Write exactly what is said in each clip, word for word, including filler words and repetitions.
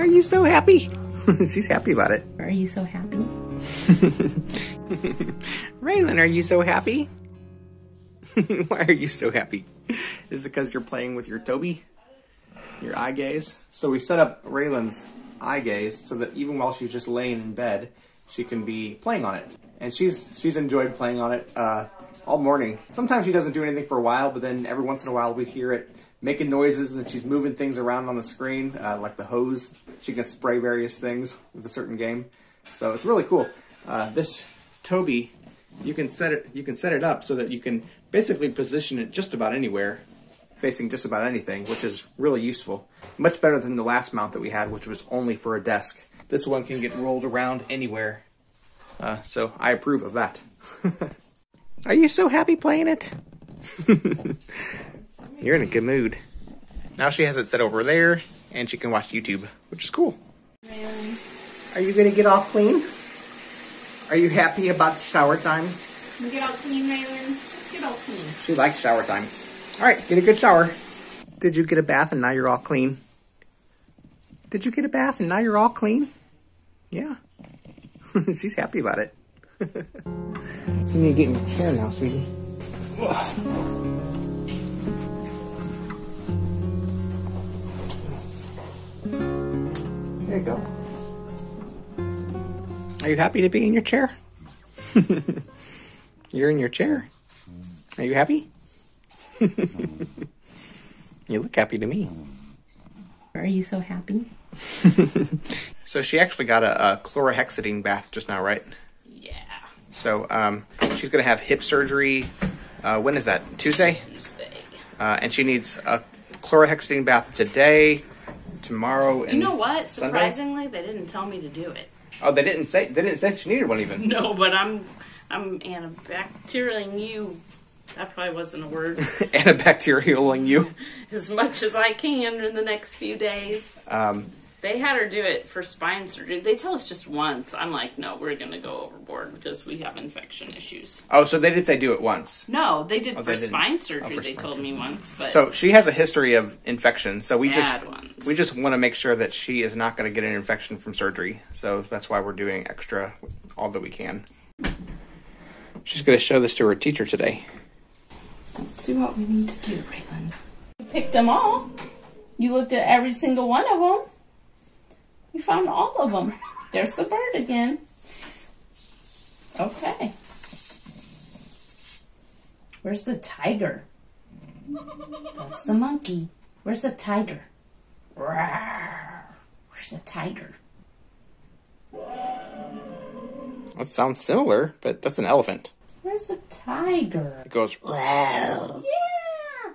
Are you so happy? She's happy about it. Are you so happy? Raelynn, are you so happy? Why are you so happy? Is it because you're playing with your Tobii? Your eye gaze? So we set up Raelynn's eye gaze so that even while she's just laying in bed, she can be playing on it. And she's she's enjoyed playing on it uh, all morning. Sometimes she doesn't do anything for a while, but then every once in a while we hear it making noises and she's moving things around on the screen, uh, like the hose. She can spray various things with a certain game. So it's really cool. Uh, this Tobii, you can set it you can set it up so that you can basically position it just about anywhere, facing just about anything, which is really useful. Much better than the last mount that we had, which was only for a desk. This one can get rolled around anywhere. Uh, so I approve of that. Are you so happy playing it? You're in a good mood. Now she has it set over there and she can watch YouTube, which is cool. Are you gonna get all clean? Are you happy about shower time? We get all clean, Raelynn. Let's get all clean. She likes shower time. All right, get a good shower. Did you get a bath and now you're all clean? Did you get a bath and now you're all clean? Yeah. She's happy about it. You need to get in the chair now, sweetie. There you go. Are you happy to be in your chair? You're in your chair. Are you happy? You look happy to me. Are you so happy? So she actually got a, a chlorhexidine bath just now, right? Yeah. So um, she's going to have hip surgery. Uh, when is that? Tuesday? Tuesday. Uh, and she needs a chlorhexidine bath today, tomorrow, and You know what? Sunday? Surprisingly, they didn't tell me to do it. Oh, they didn't say they didn't say she needed one even. No, but I'm I'm antibacterialing you. That probably wasn't a word. Antibacterialing you. As much as I can in the next few days. Um, they had her do it for spine surgery. They tell us just once. I'm like, no, we're going to go overboard because we have infection issues. Oh, so they did say do it once. No, they did oh, for they spine surgery. Oh, for they spine told surgery. me once. But so she has a history of infection. So we bad just ones. we just want to make sure that she is not going to get an infection from surgery. So that's why we're doing extra all that we can. She's going to show this to her teacher today. Let's see what we need to do, Raelynn. You picked them all. You looked at every single one of them. You found all of them. There's the bird again. Okay. Where's the tiger? That's the monkey. Where's the tiger? Where's the tiger? That sounds similar, but that's an elephant. Where's a tiger? It goes, rawr. Yeah!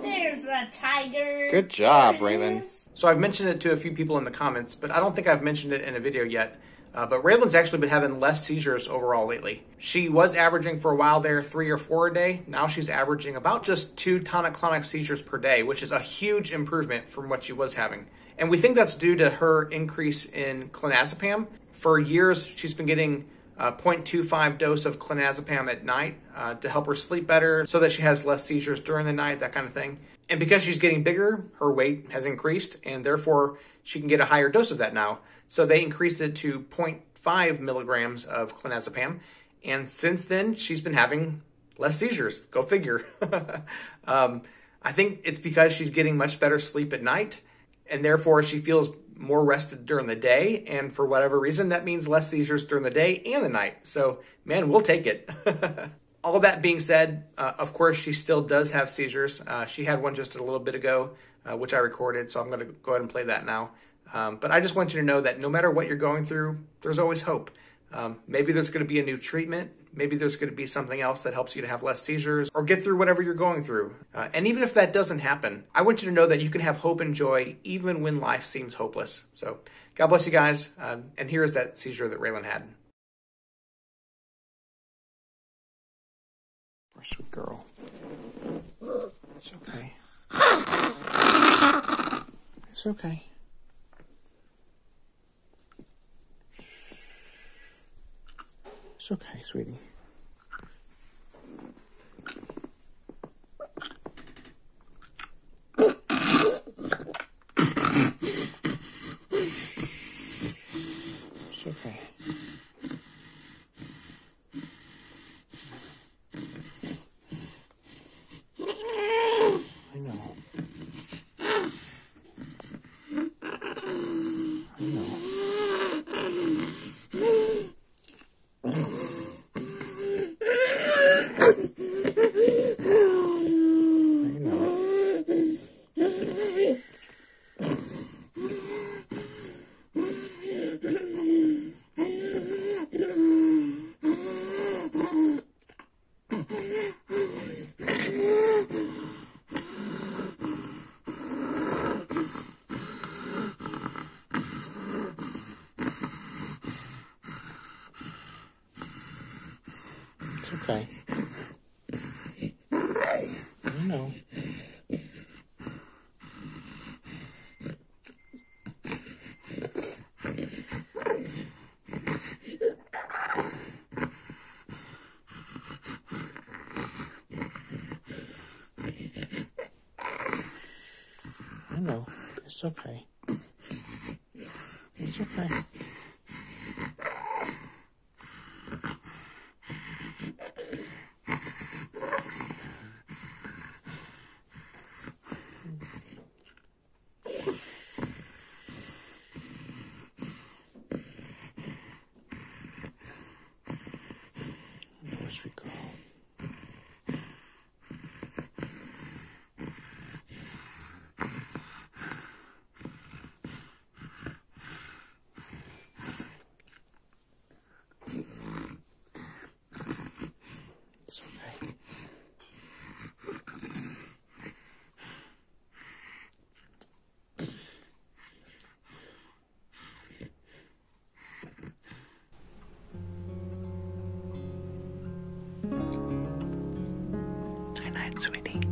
There's a tiger. Good job, Raelynn. So I've mentioned it to a few people in the comments, but I don't think I've mentioned it in a video yet. Uh, but Raelynn's actually been having less seizures overall lately. She was averaging for a while there three or four a day. Now she's averaging about just two tonic-clonic seizures per day, which is a huge improvement from what she was having. And we think that's due to her increase in clonazepam. For years, she's been getting a zero point two five dose of clonazepam at night uh, to help her sleep better so that she has less seizures during the night, that kind of thing. And because she's getting bigger, her weight has increased and therefore she can get a higher dose of that now. So they increased it to zero point five milligrams of clonazepam. And since then, she's been having less seizures. Go figure. um, I think it's because she's getting much better sleep at night and therefore she feels more rested during the day, and for whatever reason, that means less seizures during the day and the night. So, man, we'll take it. All that being said, uh, of course, she still does have seizures. Uh, she had one just a little bit ago, uh, which I recorded, so I'm going to go ahead and play that now. Um, but I just want you to know that no matter what you're going through, there's always hope. Um, maybe there's going to be a new treatment. Maybe there's going to be something else that helps you to have less seizures or get through whatever you're going through. Uh, and even if that doesn't happen, I want you to know that you can have hope and joy even when life seems hopeless. So God bless you guys. Um, and here is that seizure that Raelynn had. Poor sweet girl. It's okay. It's okay. It's okay, sweetie. It's okay. Okay. I know. I know. It's okay. It's okay. We go. It's okay. Sweetie.